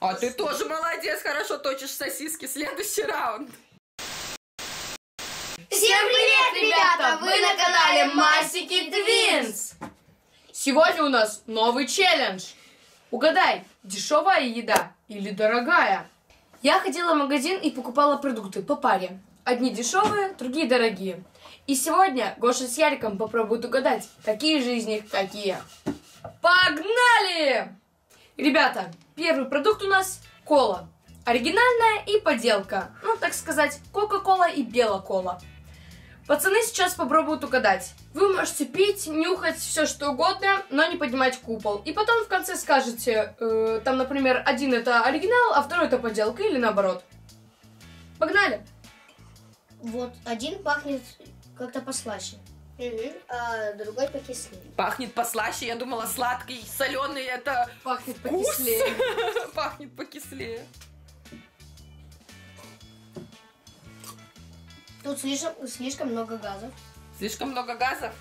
А ты тоже молодец, хорошо точишь сосиски. Следующий раунд. Всем привет, ребята! Вы на канале Масики Твинс. Сегодня у нас новый челлендж. Угадай, дешевая еда или дорогая? Я ходила в магазин и покупала продукты по паре. Одни дешевые, другие дорогие. И сегодня Гоша с Яриком попробуют угадать, какие же из них какие. Погнали! Ребята, первый продукт у нас кола. Оригинальная и подделка. Ну, так сказать, Кока-Кола и Белакола. Пацаны сейчас попробуют угадать. Вы можете пить, нюхать, все что угодно, но не поднимать купол. И потом в конце скажете, там, например, один это оригинал, а второй это подделка или наоборот. Погнали! Вот, один пахнет как-то послаще, а другой покислее. Пахнет послаще, я думала сладкий, соленый это пахнет покислее. Пахнет покислее. Тут слишком много газов. Слишком много газов?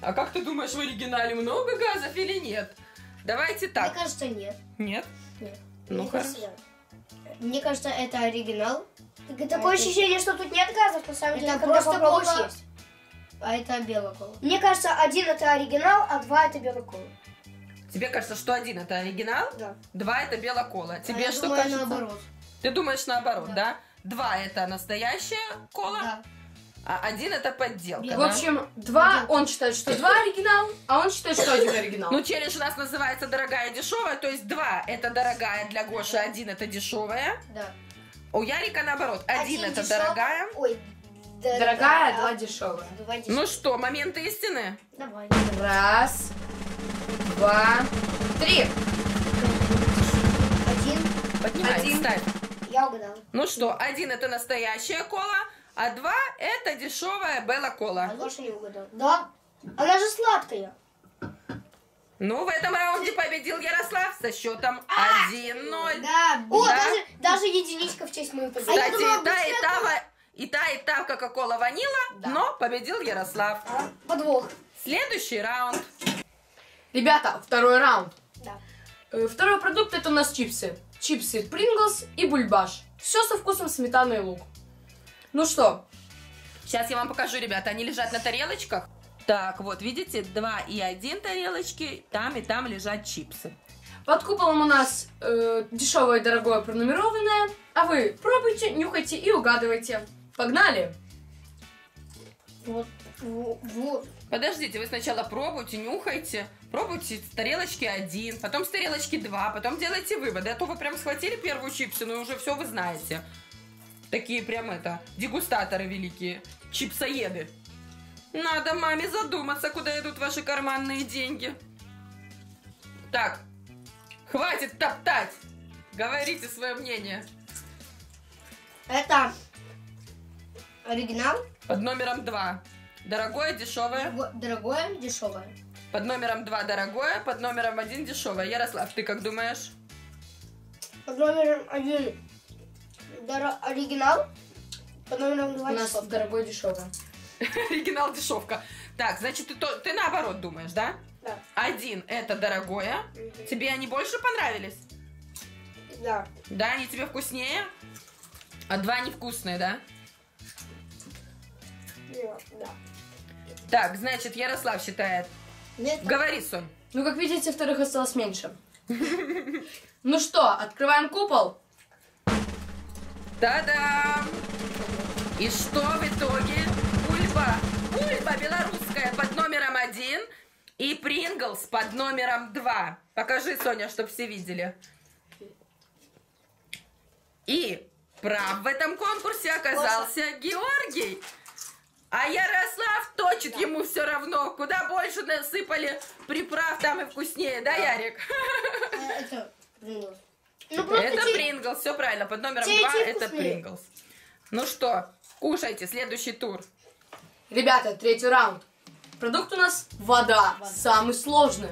А как ты думаешь, в оригинале много газов или нет? Давайте так. Мне кажется, нет. Нет? Нет. Ну хорошо. Мне кажется, это оригинал. Такое ощущение, что тут нет газов, на самом деле. Это просто кола. А это белокола. Мне кажется, один это оригинал, а два это белокола. Тебе кажется, что один это оригинал? Да. Два это белокола. Тебе что кажется? Наоборот. Ты думаешь наоборот, да? Два это настоящая кола, да. А один это подделка. В общем, два, он считает, что два оригинал, а он считает, что один оригинал. Ну, челлендж у нас называется дорогая и дешевая, то есть два это дорогая для Гоши, один это дешевая. Да. У Ярика наоборот, один это дорогая. Ой, дорогая, два дешевая. Ну что, момент истины? Давай. Раз, два, три. Один. Поднимай, ставь. Я угадала. Ну что, один это настоящая кола, а два это дешевая белла-кола. А Гоша не угадал. Да? Она же сладкая. Ну, в этом раунде победил Ярослав со счетом 1-0. Да. О, даже единичка в честь мою победу. Кстати, и та Кока-Кола ванила, но победил Ярослав. Подвох. Следующий раунд. Ребята, второй раунд. Да. Второй продукт это у нас чипсы. Чипсы Принглс и Бульбаш. Все со вкусом сметаны и лук. Ну что? Сейчас я вам покажу, ребята. Они лежат на тарелочках. Так, вот, видите, 2 и 1 тарелочки. Там и там лежат чипсы. Под куполом у нас дешевое и дорогое пронумерованное. А вы пробуйте, нюхайте и угадывайте. Погнали! Вот. Подождите, вы сначала пробуйте, нюхайте. Пробуйте с тарелочки 1, потом с тарелочки 2, потом делайте выводы. А то вы прям схватили первую чипсину, и уже все вы знаете. Такие прям дегустаторы великие, чипсоеды. Надо маме задуматься, куда идут ваши карманные деньги. Так, хватит топтать. Говорите свое мнение. Это оригинал. Под номером 2. Дорогое, дешевое. Дорогое, дешевое. Под номером 2 дорогое, под номером 1 дешевое. Ярослав, ты как думаешь? Под номером 1 оригинал, под номером 2 у нас дешевка. Дорогое, дешевое. Оригинал, дешевка. Так, значит, ты наоборот думаешь, да? Да. 1 это дорогое. Тебе они больше понравились? Да. Да, они тебе вкуснее? А 2 невкусные, да? Да. Так, значит, Ярослав считает... Нет, говори, Сонь. Ну, как видите, вторых осталось меньше. Ну что, открываем купол? Та-дам! И что в итоге? Бульба. Бульба белорусская под номером 1 и Принглс под номером 2. Покажи, Соня, чтобы все видели. И прав в этом конкурсе оказался Георгий. А Ярослав точит, ему все равно. Куда больше насыпали приправ, там и вкуснее, да, Ярик? Это Принглс. Это Принглс, все правильно. Под номером 2 это Принглс. Ну что, кушайте, следующий тур. Ребята, третий раунд. Продукт у нас вода, самый сложный.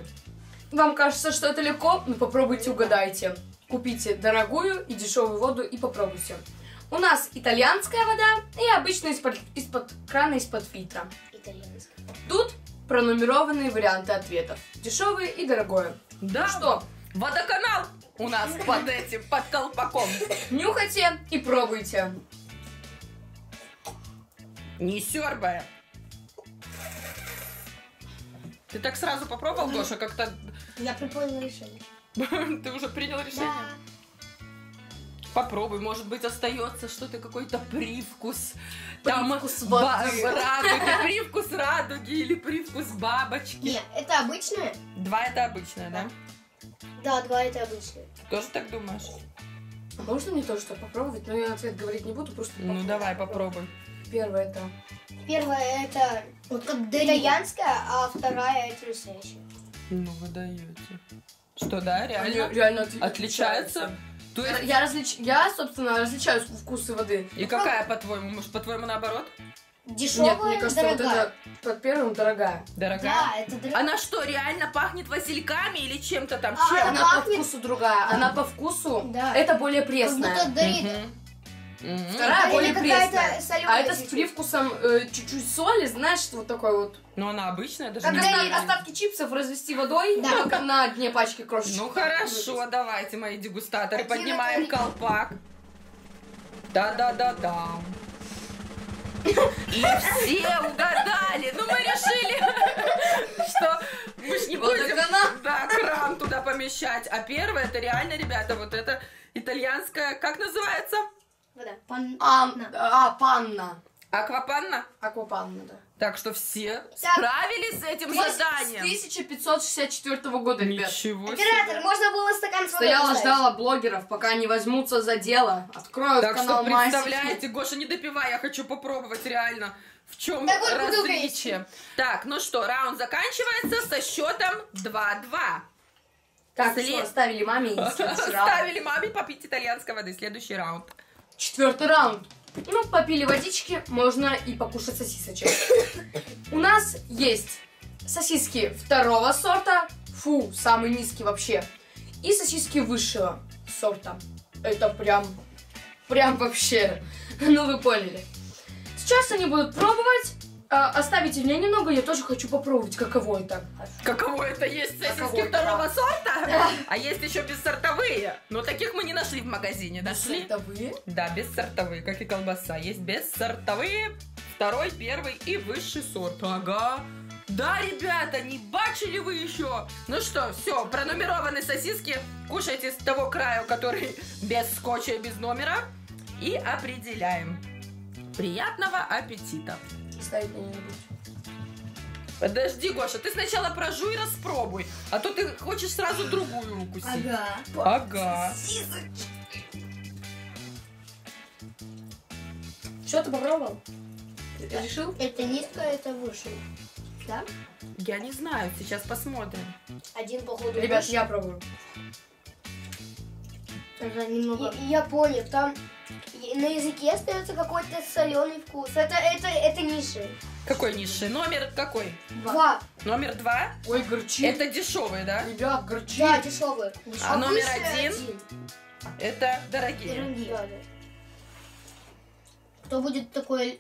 Вам кажется, что это легко, но попробуйте угадайте. Купите дорогую и дешевую воду и попробуйте. У нас итальянская вода и обычная из-под крана, из-под фильтра. Тут пронумерованные варианты ответов. Дешевые и дорогое. Да. Ну что, Водоканал у нас под этим, под колпаком. Нюхайте и пробуйте. Не сёрбая. Ты так сразу попробовал, Гоша, как-то... Я принял решение. Ты уже принял решение? Да. Попробуй, может быть, остается что-то, какой-то привкус. Привкус радуги. Привкус радуги или привкус бабочки. Нет, это обычное? Два это обычное, да? Да, два это обычное. Тоже так думаешь? А можно мне тоже что-то попробовать? Но я ответ говорить не буду, просто попробуй. Ну давай, попробуй. Первое это... Первое это вот как итальянская, а вторая это русская. Ну вы даете. Что, да, реально? Они реально отличаются? То есть... я, собственно, различаю вкусы воды. И какая, по-твоему? Может, по-твоему, наоборот? Дешевая, нет, мне кажется, дорогая. Вот это под первым дорогая. Дорогая? Да, это дорогая. Она что, реально пахнет васильками или чем-то там? А, чем? Она пахнет... по вкусу другая. Она по вкусу, да. Это более пресная. Как будто вторая более пресная, а это с привкусом чуть-чуть соли, знаешь, вот такой вот. Ну она обычная, даже когда не остатки чипсов развести водой, да. Только на дне пачки крошечек. Ну хорошо, выпуск. Давайте, мои дегустаторы, один поднимаем колпак. Да-да-да-да. И все угадали, ну мы решили, что мы ж не будем кран туда помещать. А первое, это реально, ребята, вот это итальянская, как называется? Панна. Аква Панна? Аква Панна, да. Так что все справились с этим заданием. С 1564 года, ребят. Ничего себе. Оператор, можно было стакан с водой. Стояла, ждала блогеров, пока не возьмутся за дело. Откроют канал Масики. Так что, представляете, Гоша, не допивай, я хочу попробовать реально, в чем различие. Так, ну что, раунд заканчивается со счетом 2-2. Так, что, оставили маме? Оставили маме попить итальянской воды. Следующий раунд. Четвертый раунд. Ну, попили водички, можно и покушать сосисочек. У нас есть сосиски второго сорта, фу, самый низкий вообще, и сосиски высшего сорта. Это прям вообще, ну вы поняли. Сейчас они будут пробовать, оставите мне немного, я тоже хочу попробовать, каково это. Каково это? Есть сосиски второго сорта? А есть еще бессортовые. Но таких мы не нашли в магазине. Нашли? Бессортовые? Да, бессортовые, как и колбаса. Есть бессортовые, второй, первый и высший сорт. Ага. Да, ребята, не бачили вы еще? Ну что, все, пронумерованы сосиски. Кушайте с того края, который без скотча и без номера. И определяем. Приятного аппетита. Подожди, Гоша, ты сначала прожуй, распробуй, а то ты хочешь сразу другую руку сесть. Ага. Что ты попробовал? Ты решил? Это низко, это выше. Да? Я не знаю, сейчас посмотрим. Один, походу. Ребят, я пробую. Немного... Я понял, там... На языке остается какой-то соленый вкус. Это низший. Какой низший? Номер какой? 2. Номер 2? Ой, горчит. Это дешевые, да? Ребят, горчит. Да, дешевые. А номер 1? Это дорогие. Да, да. Кто будет такое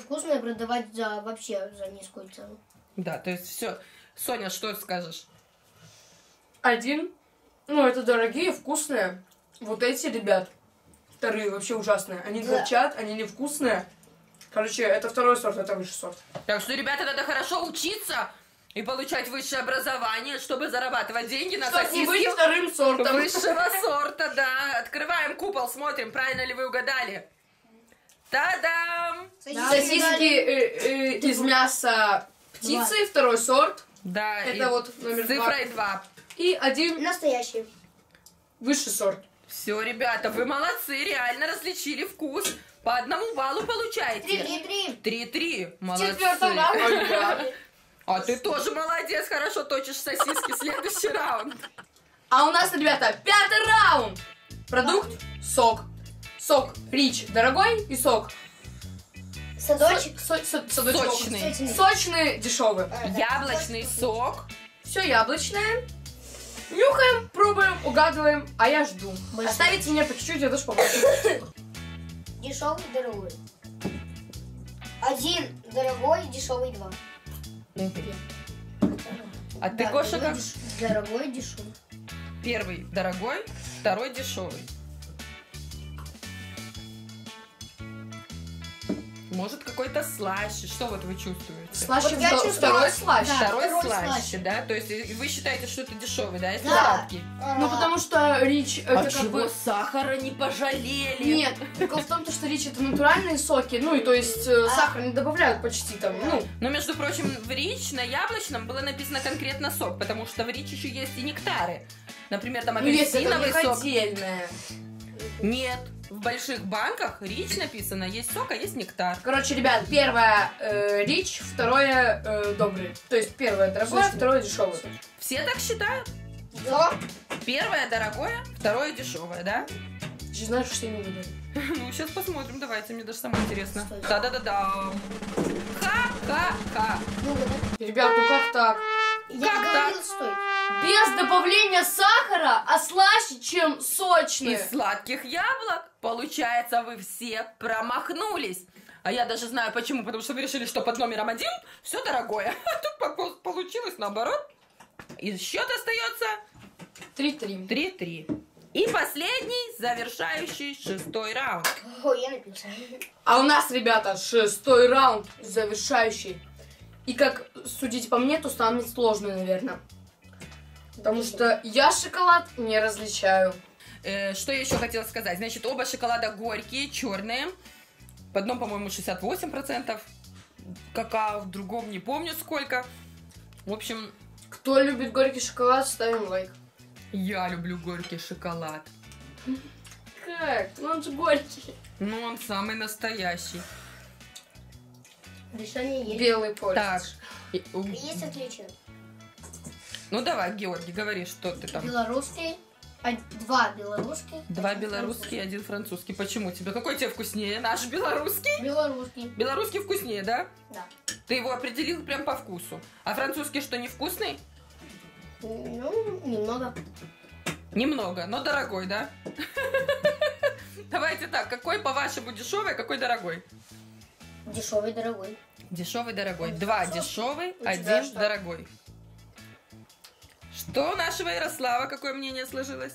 вкусное продавать за вообще за низкую цену? Да, то есть все. Соня, что скажешь? 1. Ну, это дорогие, вкусные. Вот эти, ребят. Вторые вообще ужасные. Они горчат, они невкусные. Короче, это второй сорт, это высший сорт. Так что, ребята, надо хорошо учиться и получать высшее образование, чтобы зарабатывать деньги на сосиски. Чтобы не быть вторым сортом. Высшего сорта, да. Открываем купол, смотрим, правильно ли вы угадали. Та-дам! Сосиски из мяса птицы, второй сорт. Да, это вот номер 2. Цифра 2. И 1. Настоящий. Высший сорт. Все, ребята, вы молодцы, реально различили вкус. По 1 баллу получаете. 3-3. Молодцы. А ты тоже молодец, хорошо точишь сосиски. Следующий раунд. А у нас, ребята, 5-й раунд. Продукт сок. Сок Рич дорогой и сок Садочек. Сочный, дешевый. Яблочный сок. Все яблочное. Нюхаем, пробуем, угадываем, а я жду. Оставите меня по чуть-чуть, я тоже попробую. Дешевый, дорогой. 1 дорогой, дешевый 2. А ты, Гоша, как? Дорогой, дешевый. Первый дорогой, второй дешевый. Может, какой-то слаще. Что вот вы чувствуете? Слаще, вот я чувствую второй слаще. Да, второй слаще, да? То есть вы считаете, что это дешевый, да? Если сладкий. Да. Ну, потому что Рич... это как бы сахара не пожалели. Нет, только в том, что Рич это натуральные соки. Ну, и то есть сахар не добавляют почти там. Ну, но, между прочим, в Рич на яблочном было написано конкретно сок, потому что в Рич еще есть и нектары. Например, там апельсиновый сок. Отдельное. Нет. В больших банках Рич написано, есть сок, а есть нектар. Короче, ребят, первое Рич, второе добрый. То есть первое дорогое, второе дешевое. Все так считают? Да. Первое дорогое, второе дешевое, да? Ты же знаешь, что я не буду. Ну, сейчас посмотрим, давайте, мне даже самое интересно. Да-да-да-да. Ха-ха-ха. Ребят, ну как так? Как так? Без добавления сахара, а слаще, чем сочные. Из сладких яблок, получается, вы все промахнулись. А я даже знаю почему, потому что вы решили, что под номером 1 все дорогое. А тут получилось наоборот. И счет остается 3-3. 3-3. И последний, завершающий шестой раунд. Ой, я написала. А у нас, ребята, шестой раунд завершающий. И как судить по мне, то самый сложный, наверное. Потому что я шоколад не различаю. Что я еще хотела сказать? Значит, оба шоколада горькие, черные. В одном, по-моему, 68%. Какао, в другом не помню сколько. В общем... Кто любит горький шоколад, ставим лайк. Я люблю горький шоколад. Как? Ну он же горький. Ну он самый настоящий. Белый порт. Так. Есть отличие. Ну давай, Георгий, говори, что ты там. Белорусский, два белорусских. Два белорусские, один французский. Почему тебе? Какой тебе вкуснее? Наш белорусский? Белорусский. Белорусский вкуснее, да? Да. Ты его определил прям по вкусу. А французский что, невкусный? Ну, немного. Немного, но дорогой, да? Давайте так, какой по-вашему дешевый, какой дорогой? Дешевый, дорогой. Дешевый, дорогой. Два дешевый, один дорогой. Что у нашего Ярослава, какое мнение сложилось?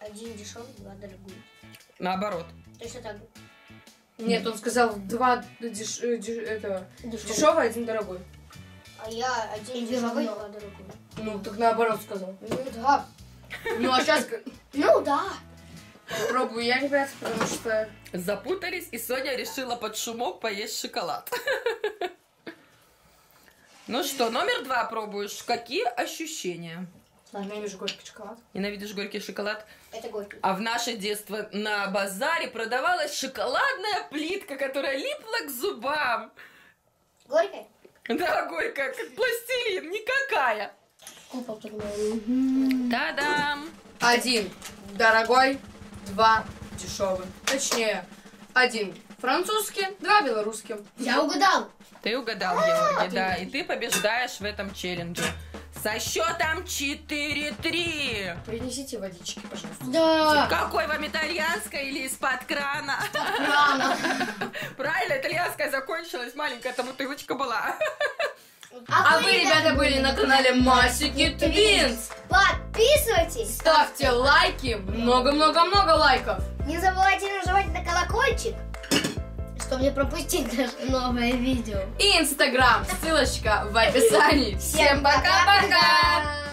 Один дешевый, два дорогой. Наоборот. Точно так. Нет, он сказал два дешевого, один дорогой. А я один дешевый, два дорогой. Ну, так наоборот сказал. Ну да. Ну а сейчас... Ну да. Пробую я, ребят, потому что... Запутались, и Соня решила под шумок поесть шоколад. Ну что, номер 2 пробуешь. Какие ощущения? Ненавижу горький шоколад. Ненавидишь горький шоколад? Это горький. А в наше детство на базаре продавалась шоколадная плитка, которая липла к зубам. Горькая? Да, горькая, как пластилин, никакая. Та-дам! Один дорогой, два дешевый. Точнее, один французский, два белорусских. Я угадал. Ты угадал, Георгий, да, и ты побеждаешь в этом челлендже. Со счетом 4-3. Принесите водички, пожалуйста. Да. Какой вам, итальянская или из-под крана? Из-под крана. Правильно, итальянская закончилась, маленькая там бутылочка была. А вы, ребята, были на канале Масики Твинс. Подписывайтесь. Ставьте лайки, много-много-много лайков. Не забывайте нажимать на колокольчик, чтобы не пропустить наше новое видео. И Инстаграм, ссылочка в описании. Всем пока-пока!